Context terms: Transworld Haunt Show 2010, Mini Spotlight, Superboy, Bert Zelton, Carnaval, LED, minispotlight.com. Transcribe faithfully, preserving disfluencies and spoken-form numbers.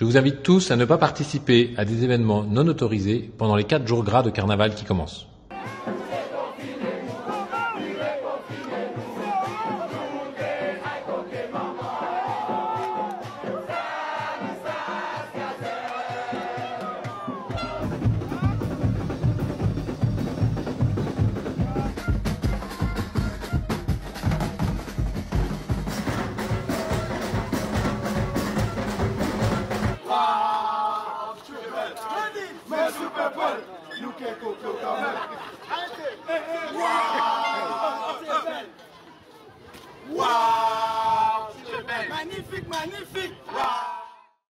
Je vous invite tous à ne pas participer à des événements non autorisés pendant les quatre jours gras de Carnaval qui commencent. Superboy, you can't go kill Carnaval. Wow! Wow! Magnifique, magnifique! Wow!